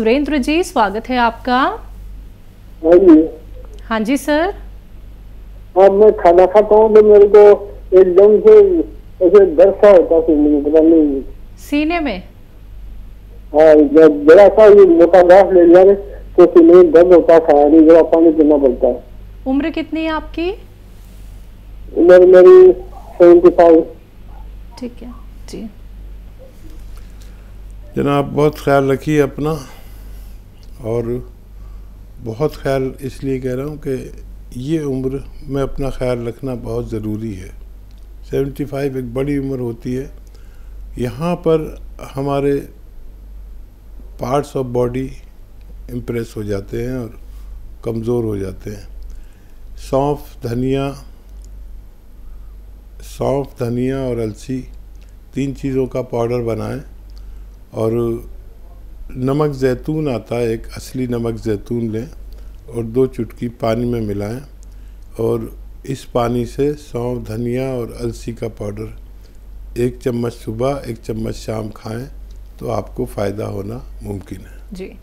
सुरेंद्र जी, स्वागत है आपका। हाँ जी सर। अब मैं खाना खाता हूँ तो मेरे को एकदम से ऐसे दर्द सा होता है सीने में। हाँ, जब जरा सा ये मोटा घास ले जाए तो सीने में दर्द होता था, नहीं जरा पानी पीना पड़ता है। उम्र कितनी है आपकी? उम्र मेरी 75। ठीक है जी। जनाब बहुत ख्याल रखिए अपना, और बहुत ख्याल इसलिए कह रहा हूँ कि ये उम्र में अपना ख्याल रखना बहुत ज़रूरी है। 75 एक बड़ी उम्र होती है। यहाँ पर हमारे पार्ट्स ऑफ बॉडी इम्प्रेस हो जाते हैं और कमज़ोर हो जाते हैं। सौंफ धनिया और अलसी 3 चीज़ों का पाउडर बनाएं, और नमक जैतून आता है, एक असली नमक जैतून लें और 2 चुटकी पानी में मिलाएं, और इस पानी से सौंफ धनिया और अलसी का पाउडर 1 चम्मच सुबह 1 चम्मच शाम खाएं तो आपको फ़ायदा होना मुमकिन है जी।